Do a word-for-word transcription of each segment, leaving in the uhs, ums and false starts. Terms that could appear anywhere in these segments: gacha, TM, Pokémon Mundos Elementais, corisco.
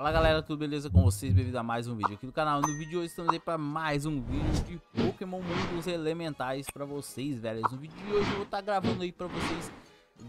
Fala galera, tudo beleza com vocês? Bem-vindo a mais um vídeo aqui do canal. No vídeo de hoje estamos aí para mais um vídeo de Pokémon Mundos Elementais para vocês, velho. No vídeo de hoje eu vou estar tá gravando aí para vocês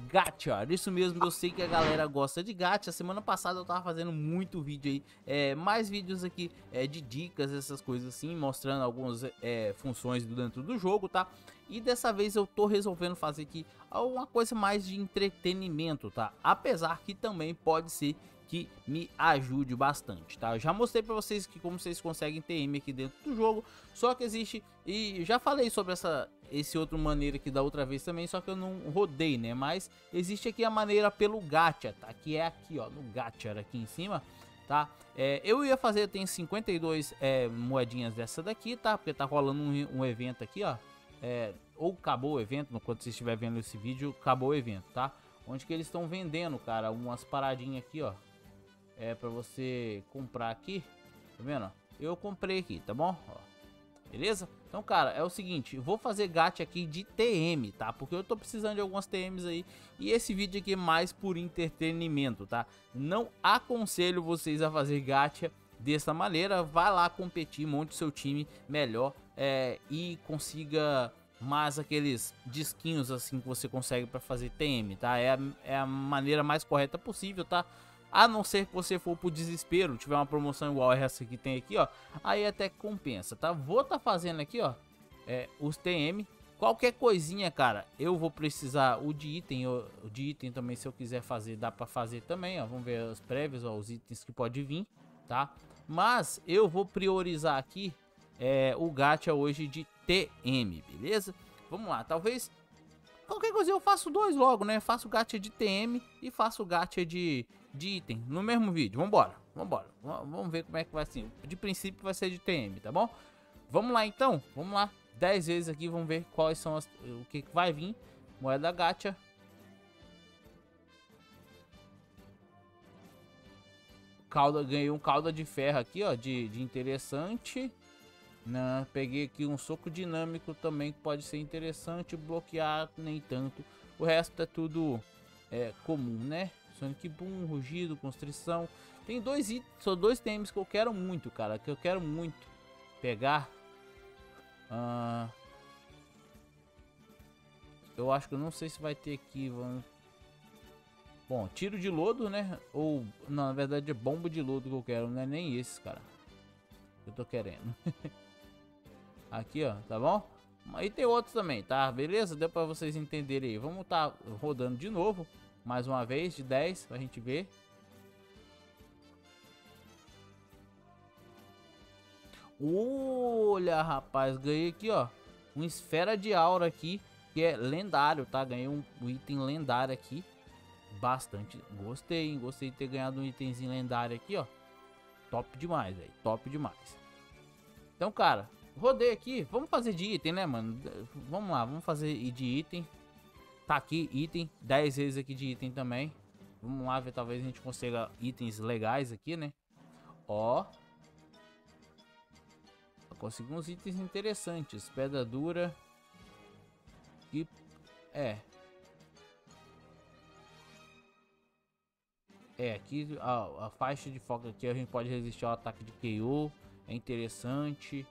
gacha. Isso mesmo, eu sei que a galera gosta de gacha. Semana passada eu tava fazendo muito vídeo aí, é, mais vídeos aqui é, de dicas, essas coisas assim, mostrando algumas é, funções dentro do jogo, tá? E dessa vez eu tô resolvendo fazer aqui alguma coisa mais de entretenimento, tá? Apesar que também pode ser que me ajude bastante, tá? Eu já mostrei para vocês que como vocês conseguem T M aqui dentro do jogo, só que existe, e já falei sobre essa esse outro maneira aqui da outra vez também, só que eu não rodei, né? Mas existe aqui a maneira pelo gacha, tá? Que é aqui, ó, no gacha aqui em cima, tá? É, eu ia fazer, tem cinquenta e duas é, moedinhas dessa daqui, tá? Porque tá rolando um, um evento aqui, ó, é, ou acabou o evento, enquanto você estiver vendo esse vídeo, acabou o evento, tá? Onde que eles estão vendendo, cara, umas paradinhas aqui, ó. É pra você comprar aqui, tá vendo? Eu comprei aqui, tá bom? Ó, beleza? Então, cara, é o seguinte, eu vou fazer gacha aqui de T M, tá? Porque eu tô precisando de algumas T Ms aí. E esse vídeo aqui é mais por entretenimento, tá? Não aconselho vocês a fazer gacha dessa maneira. Vai lá competir, monte seu time melhor é, e consiga mais aqueles disquinhos assim que você consegue pra fazer T M, tá? É a, é a maneira mais correta possível, tá? A não ser que você for pro desespero, tiver uma promoção igual a essa que tem aqui, ó, aí até compensa, tá? Vou tá fazendo aqui, ó, é, os T M, qualquer coisinha, cara, eu vou precisar, o de item, o de item também, se eu quiser fazer, dá pra fazer também, ó, vamos ver os prévios, ó, os itens que pode vir, tá? Mas eu vou priorizar aqui é, o gacha hoje de T M, beleza? Vamos lá, talvez, qualquer coisa eu faço dois logo, né? Faço gacha de T M e faço gacha de... de item no mesmo vídeo. Vambora, vambora, vamos ver como é que vai assim. De princípio vai ser de T M, tá bom? Vamos lá então, vamos lá dez vezes aqui, vamos ver quais são as, o que vai vir. Moeda gacha. Cauda, ganhei um cauda de ferro aqui, ó, de, de interessante. Não, peguei aqui um soco dinâmico também que pode ser interessante. Bloquear nem tanto. O resto é tudo é, comum, né? Sonic Boom, Rugido, Constrição. Tem dois itens, só dois T Ms que eu quero muito, cara. Que eu quero muito pegar. Ah, eu acho que eu não sei se vai ter aqui. Vamos... Bom, tiro de lodo, né? Ou, não, na verdade é bomba de lodo que eu quero. Não é nem esse, cara. Eu tô querendo. Aqui, ó, tá bom? Aí tem outros também, tá? Beleza? Deu pra vocês entenderem aí. Vamos tá rodando de novo. Mais uma vez, de dez, pra gente ver. Olha, rapaz, ganhei aqui, ó, uma esfera de aura aqui, que é lendário, tá? Ganhei um item lendário aqui. Bastante, gostei, hein? Gostei de ter ganhado um itemzinho lendário aqui, ó. Top demais, velho, top demais. Então, cara, rodei aqui. Vamos fazer de item, né, mano? Vamos lá, vamos fazer de item. Tá aqui, item, dez vezes aqui de item também. Vamos lá ver, talvez a gente consiga itens legais aqui, né? Ó, consegui uns itens interessantes. Pedra dura. E é É, aqui a, a faixa de foco aqui, a gente pode resistir ao ataque de K O. É interessante.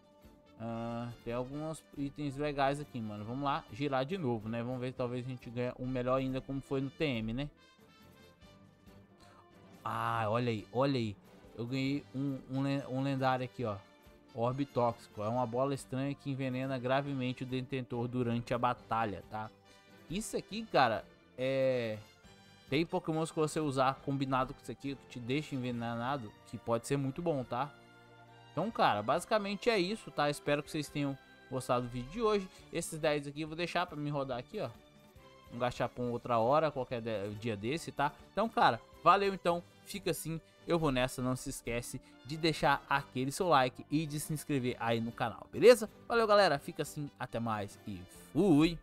Uh, tem alguns itens legais aqui, mano. Vamos lá, girar de novo, né? Vamos ver, talvez a gente ganhe um melhor ainda, como foi no T M, né? Ah, olha aí, olha aí. Eu ganhei um, um, um lendário aqui, ó. Orbe tóxico. É uma bola estranha que envenena gravemente o detentor durante a batalha, tá? Isso aqui, cara, é... Tem pokémons que você usar combinado com isso aqui, que te deixa envenenado, que pode ser muito bom, tá? Então, cara, basicamente é isso, tá? Espero que vocês tenham gostado do vídeo de hoje. Esses dez aqui eu vou deixar pra me rodar aqui, ó. Um gachapão outra hora, qualquer dia desse, tá? Então, cara, valeu então. Fica assim, eu vou nessa. Não se esquece de deixar aquele seu like e de se inscrever aí no canal, beleza? Valeu, galera. Fica assim, até mais e fui!